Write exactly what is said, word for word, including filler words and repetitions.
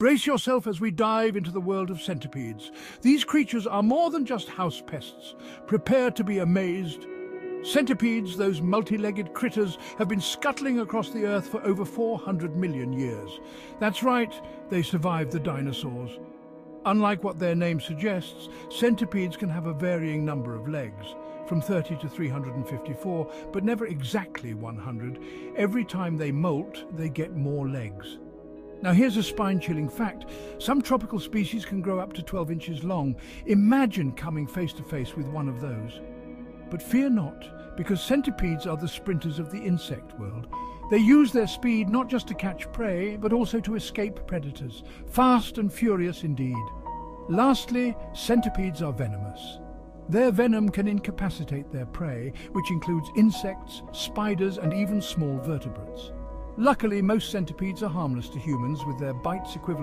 Brace yourself as we dive into the world of centipedes. These creatures are more than just house pests. Prepare to be amazed. Centipedes, those multi-legged critters, have been scuttling across the earth for over four hundred million years. That's right, they survived the dinosaurs. Unlike what their name suggests, centipedes can have a varying number of legs, from thirty to three hundred fifty-four, but never exactly one hundred. Every time they molt, they get more legs. Now here's a spine-chilling fact. Some tropical species can grow up to twelve inches long. Imagine coming face to face with one of those. But fear not, because centipedes are the sprinters of the insect world. They use their speed not just to catch prey, but also to escape predators. Fast and furious indeed. Lastly, centipedes are venomous. Their venom can incapacitate their prey, which includes insects, spiders, and even small vertebrates. Luckily, most centipedes are harmless to humans, with their bites equivalent